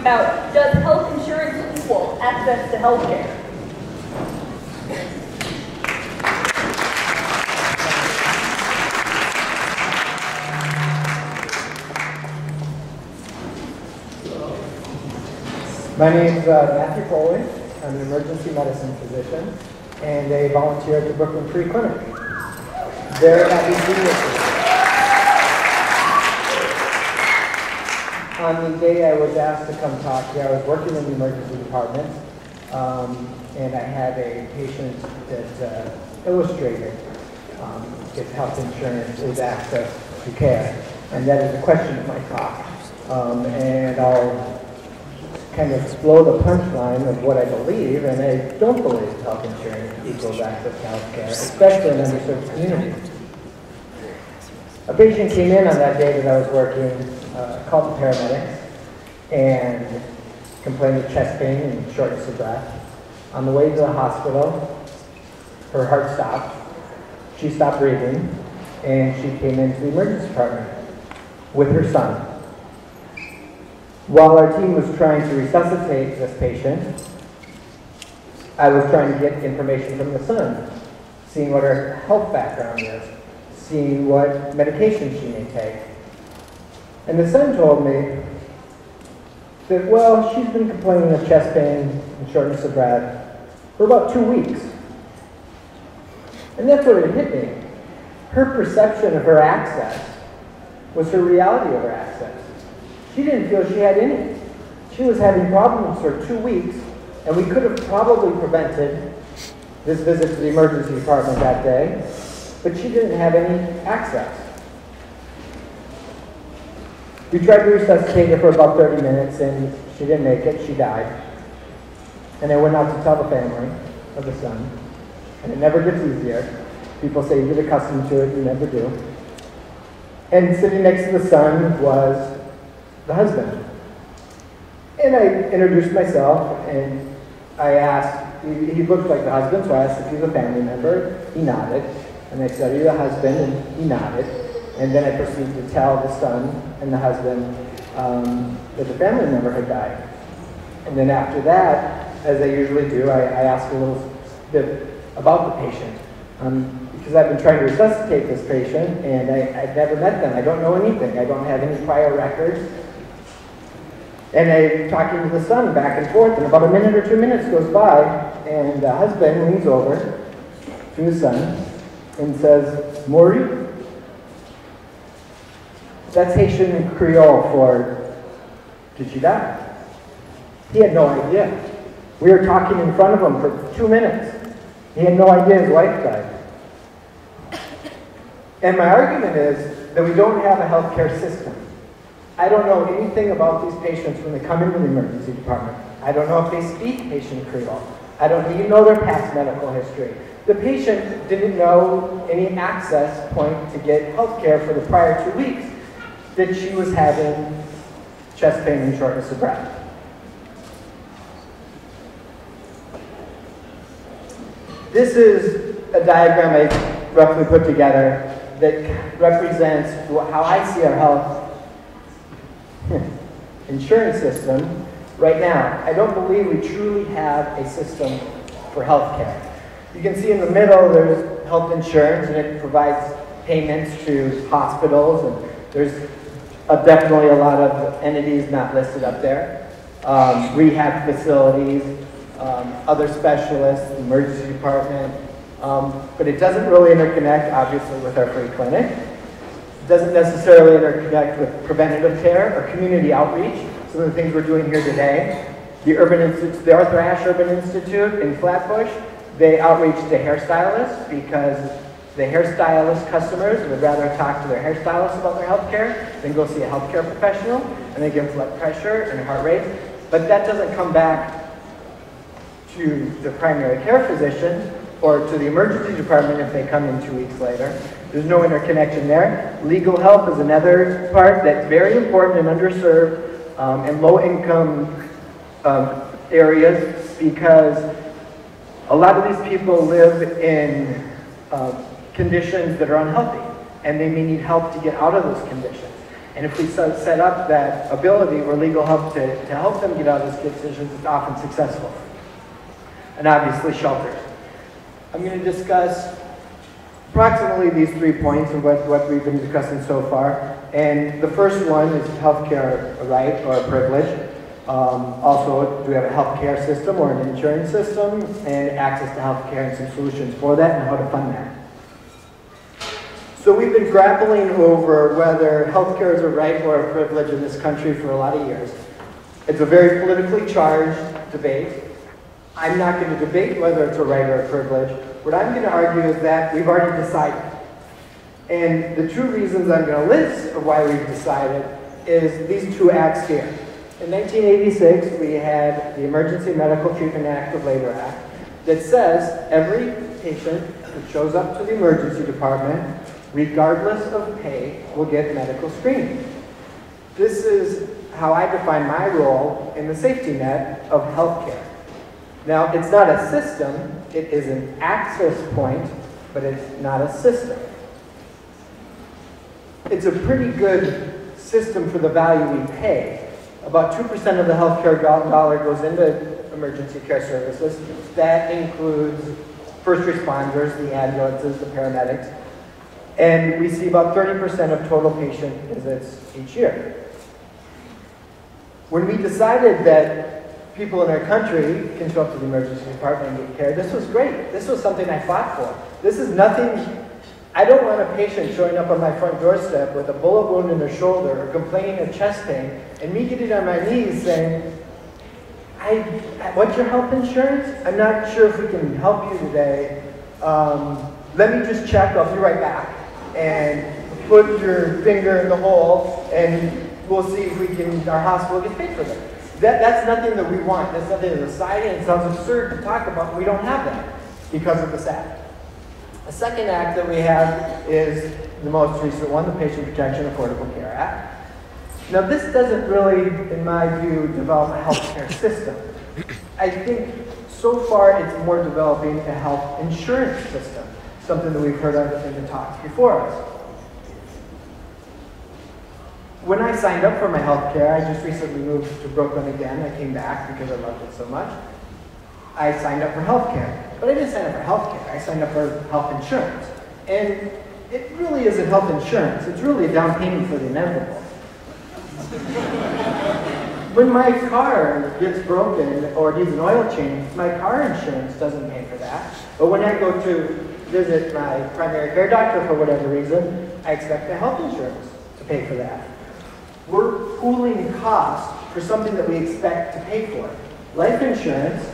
about, does health insurance equal access to health care? My name is Matthew Foley. I'm an emergency medicine physician and a volunteer at the Brooklyn Free Clinic. They're happy to be here. On the day I was asked to come talk here, I was working in the emergency department, and I had a patient that illustrated if health insurance is access to care. And that is the question of my talk. And I'll kind of blow the punchline of what I believe, and I don't believe health insurance equals access to health care, especially in underserved communities. A patient came in on that day that I was working, called the paramedics, and complained of chest pain and shortness of breath. On the way to the hospital, her heart stopped, she stopped breathing, and she came into the emergency department with her son. While our team was trying to resuscitate this patient, I was trying to get information from the son, seeing what her health background is, seeing what medication she may take. And the son told me that, well, she's been complaining of chest pain and shortness of breath for about 2 weeks. And that's where it hit me. Her perception of her access was her reality of her access. She didn't feel she had any. She was having problems for 2 weeks, and we could have probably prevented this visit to the emergency department that day, but she didn't have any access. We tried to resuscitate her for about 30 minutes, and she didn't make it. She died. And I went out to tell the family of the son, and it never gets easier. People say you get accustomed to it, you never do. And sitting next to the son was the husband. And I introduced myself, and I asked, he looked like the husband, so I asked if he was a family member. He nodded, and I said, "Are you the husband?" And he nodded. And then I proceeded to tell the son and the husband that the family member had died. And then after that, as I usually do, I asked a little bit about the patient, because I've been trying to resuscitate this patient, and I've never met them. I don't know anything. I don't have any prior records. And I'm talking to the son back and forth, and about a minute or 2 minutes goes by, and the husband leans over to his son and says, "Mori?" That's Haitian Creole for, "Did she die?" He had no idea. We were talking in front of him for 2 minutes. He had no idea his wife died. And my argument is that we don't have a healthcare system. I don't know anything about these patients when they come into the emergency department. I don't know if they speak Haitian Creole. I don't even know their past medical history. The patient didn't know any access point to get health care for the prior 2 weeks that she was having chest pain and shortness of breath. This is a diagram I roughly put together that represents how I see our health insurance system right now. I don't believe we truly have a system for health care. You can see in the middle there's health insurance, and it provides payments to hospitals, and there's definitely a lot of entities not listed up there. Rehab facilities, other specialists, emergency department, but it doesn't really interconnect, obviously, with our free clinic. Doesn't necessarily interconnect with preventative care or community outreach, some of the things we're doing here today. The Arthur Ashe Urban Institute in Flatbush, they outreach to hairstylists because the hairstylist customers would rather talk to their hairstylist about their healthcare than go see a healthcare professional, and they give blood pressure and heart rate. But that doesn't come back to the primary care physician or to the emergency department if they come in 2 weeks later. There's no interconnection there. Legal help is another part that's very important in underserved and low-income areas, because a lot of these people live in conditions that are unhealthy, and they may need help to get out of those conditions. And if we set up that ability or legal help to help them get out of those decisions, it's often successful. And obviously shelter. I'm going to discuss approximately these 3 points and what we've been discussing so far. And the first one is healthcare right or a privilege. Also, do we have a healthcare system or an insurance system, and access to healthcare and some solutions for that and how to fund that. So we've been grappling over whether healthcare is a right or a privilege in this country for a lot of years. It's a very politically charged debate. I'm not going to debate whether it's a right or a privilege. What I'm going to argue is that we've already decided. And the two reasons I'm going to list of why we've decided is these two acts here. In 1986, we had the Emergency Medical Treatment and Active Labor Act that says every patient who shows up to the emergency department, regardless of pay, will get medical screening. This is how I define my role in the safety net of healthcare. Now, it's not a system, it is an access point, but it's not a system. It's a pretty good system for the value we pay. About 2% of the healthcare dollar goes into emergency care services. That includes first responders, the ambulances, the paramedics. And we see about 30% of total patient visits each year. When we decided that people in our country can show up to the emergency department and get care, this was great. This was something I fought for. This is nothing, I don't want a patient showing up on my front doorstep with a bullet wound in their shoulder or complaining of chest pain and me getting on my knees saying, what's your health insurance? I'm not sure if we can help you today. Let me just check, I'll be right back. And put your finger in the hole and we'll see if we can, our hospital gets paid for them. That's nothing that we want. That's nothing that the society, and it sounds absurd to talk about. We don't have that because of this act. The second act that we have is the most recent one, the Patient Protection Affordable Care Act. Now this doesn't really, in my view, develop a healthcare system. I think so far it's more developing a health insurance system. Something that we've heard of in the talks before us. When I signed up for my health care, I just recently moved to Brooklyn again. I came back because I loved it so much. I signed up for health care, but I didn't sign up for health care. I signed up for health insurance. And it really isn't health insurance. It's really a down payment for the inevitable. When my car gets broken or needs an oil change, my car insurance doesn't pay for that. But when I go to visit my primary care doctor for whatever reason, I expect the health insurance to pay for that. We're pooling costs for something that we expect to pay for. Life insurance,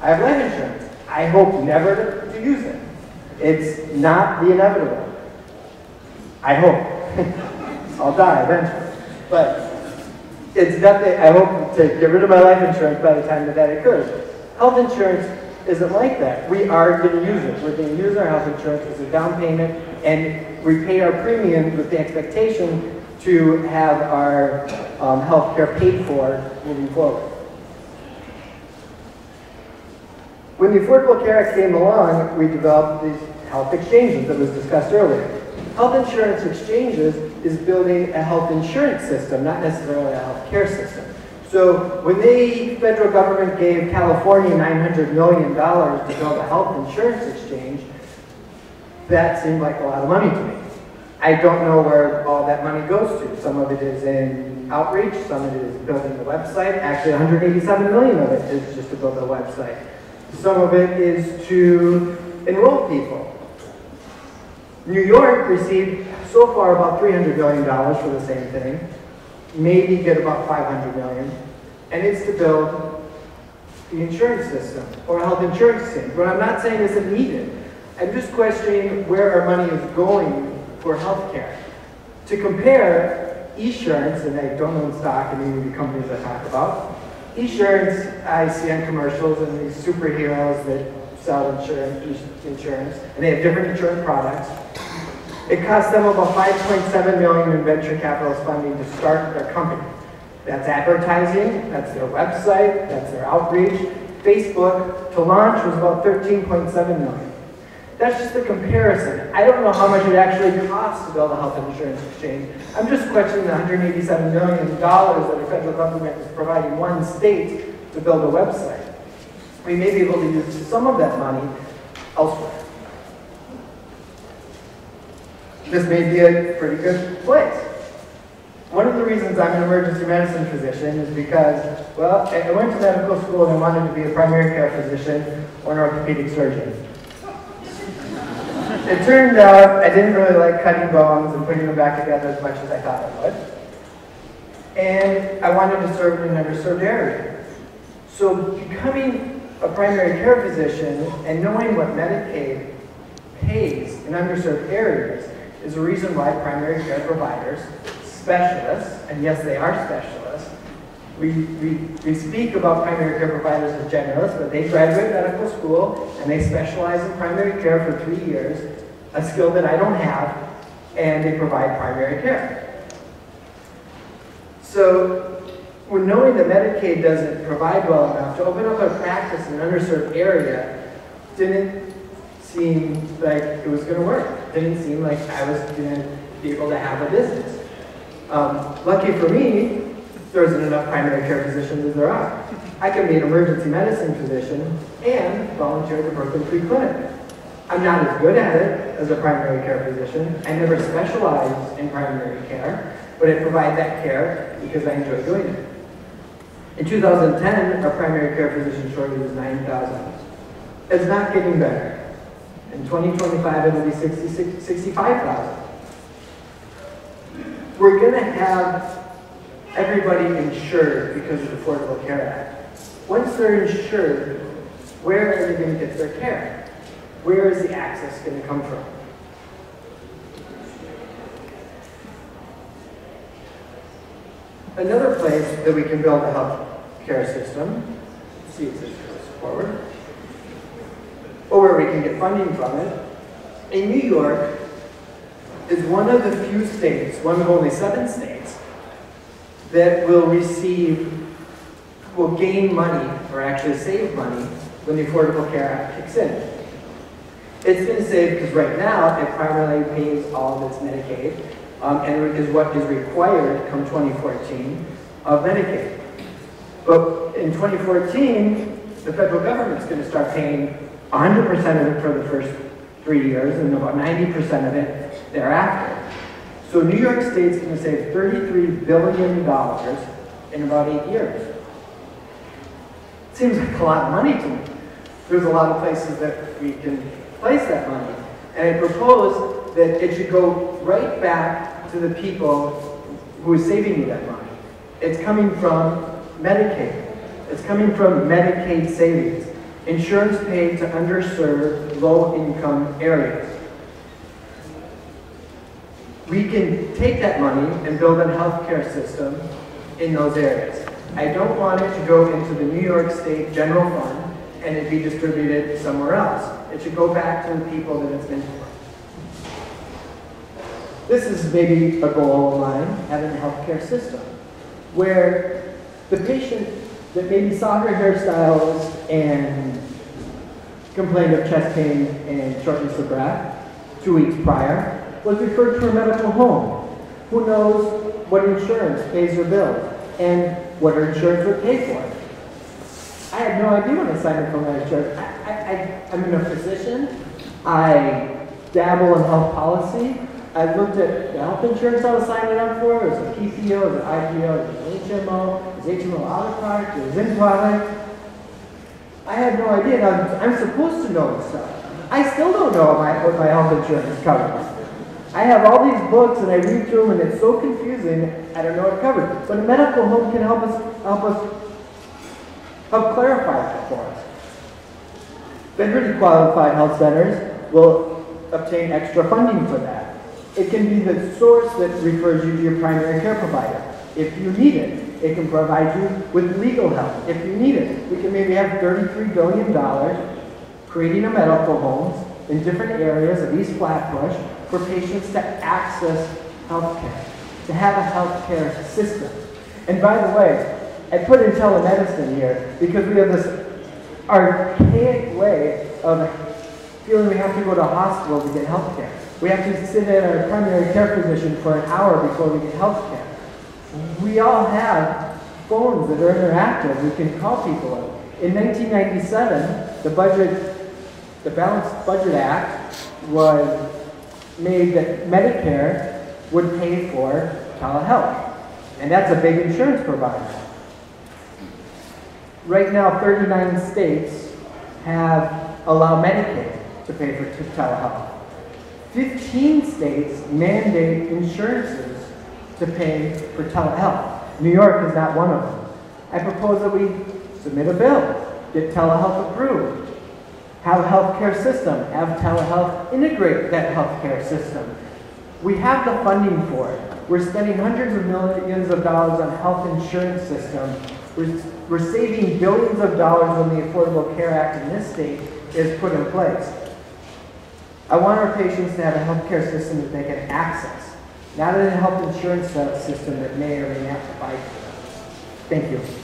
I have life insurance. I hope never to use it. It's not the inevitable. I hope. I'll die eventually. But it's nothing, I hope to get rid of my life insurance by the time that occurs. Health insurance isn't like that. We are going to use it. We're going to use our health insurance as a down payment and we pay our premiums with the expectation to have our health care paid for moving forward. When the Affordable Care Act came along, we developed these health exchanges that was discussed earlier. Health insurance exchanges is building a health insurance system, not necessarily a health care system. So when the federal government gave California $900 million to build a health insurance exchange, that seemed like a lot of money to me. I don't know where all that money goes to. Some of it is in outreach, some of it is building the website. Actually, $187 million of it is just to build the website. Some of it is to enroll people. New York received so far about $300 million for the same thing. Maybe get about $500 million, and it's to build the insurance system or health insurance system. What I'm not saying isn't needed. I'm just questioning where our money is going for healthcare. To compare Esurance, and I don't own stock in any of the companies I talk about. Esurance, I see on commercials and these superheroes that sell insurance, and they have different insurance products. It cost them about $5.7 million in venture capital funding to start their company. That's advertising, that's their website, that's their outreach. Facebook, to launch, was about $13.7 million. That's just a comparison. I don't know how much it actually costs to build a health insurance exchange. I'm just questioning the $187 million that the federal government is providing one state to build a website. We may be able to use some of that money elsewhere. This may be a pretty good place. One of the reasons I'm an emergency medicine physician is because, well, I went to medical school and I wanted to be a primary care physician or an orthopedic surgeon. It turned out I didn't really like cutting bones and putting them back together as much as I thought I would. And I wanted to serve in an underserved area. So becoming a primary care physician and knowing what Medicaid pays in underserved areas is a reason why primary care providers, specialists, and yes they are specialists, we speak about primary care providers as generalists, but they graduate medical school and they specialize in primary care for 3 years, a skill that I don't have, and they provide primary care. So when knowing that Medicaid doesn't provide well enough to open up a practice in an underserved area didn't seem like it was going to work. Didn't seem like I was going to be able to have a business. Lucky for me, there isn't enough primary care physicians as there are. I can be an emergency medicine physician and volunteer at the Brooklyn Free Clinic. I'm not as good at it as a primary care physician. I never specialized in primary care, but I provide that care because I enjoy doing it. In 2010, our primary care physician shortage was 9,000. It's not getting better. In 2025, it'll be 65,000. We're going to have everybody insured because of the Affordable Care Act. Once they're insured, where are they going to get their care? Where is the access going to come from? Another place that we can build a health care system, let's see if this goes forward, or where we can get funding from it, in New York is one of the few states, one of only 7 states, that will gain money, or actually save money, when the Affordable Care Act kicks in. It's been saved because right now it primarily pays all of its Medicaid, and is what is required come 2014 of Medicaid. But in 2014, the federal government's going to start paying 100% of it for the first 3 years, and about 90% of it thereafter. So New York State's going to save $33 billion in about 8 years. Seems like a lot of money to me. There's a lot of places that we can place that money. And I propose that it should go right back to the people who are saving you that money. It's coming from Medicaid. It's coming from Medicaid savings. Insurance paid to underserved, low-income areas. We can take that money and build a healthcare system in those areas. I don't want it to go into the New York State General Fund and it be distributed somewhere else. It should go back to the people that it's been for. This is maybe a goal of mine, having a healthcare system where the patient that maybe saw her hairstyles and complained of chest pain and shortness of breath 2 weeks prior was referred to a medical home. Who knows what insurance pays her bill and what her insurance would pay for? I had no idea when I signed up for my insurance. I'm a physician. I dabble in health policy. I looked at the health insurance I was signing up for. It was a PPO, it was an IPO, it was an HMO, it was HMO out of product, it was in product. I had no idea. Now, I'm supposed to know this stuff. I still don't know what my health insurance covers. I have all these books and I read through them and it's so confusing, I don't know what covers. But a medical home can help clarify it for us. Federally qualified health centers will obtain extra funding for that. It can be the source that refers you to your primary care provider if you need it. It can provide you with legal help if you need it. We can maybe have $33 billion creating a medical homes in different areas of East Flatbush for patients to access healthcare, to have a healthcare system. And by the way, I put in telemedicine here because we have this archaic way of feeling we have to go to a hospital to get health care. We have to sit in our primary care physician for an hour before we get health care. We all have phones that are interactive. We can call people up. In 1997, the Balanced Budget Act was made that Medicare would pay for telehealth. And that's a big insurance provider. Right now, 39 states allow Medicaid to pay for telehealth. 15 states mandate insurances to pay for telehealth. New York is not one of them. I propose that we submit a bill, get telehealth approved, have a healthcare system, have telehealth integrate that healthcare system. We have the funding for it. We're spending hundreds of millions of dollars on health insurance system. We're saving billions of dollars when the Affordable Care Act in this state is put in place. I want our patients to have a healthcare system that they can access, not a health insurance system that may or may not provide for them. Thank you.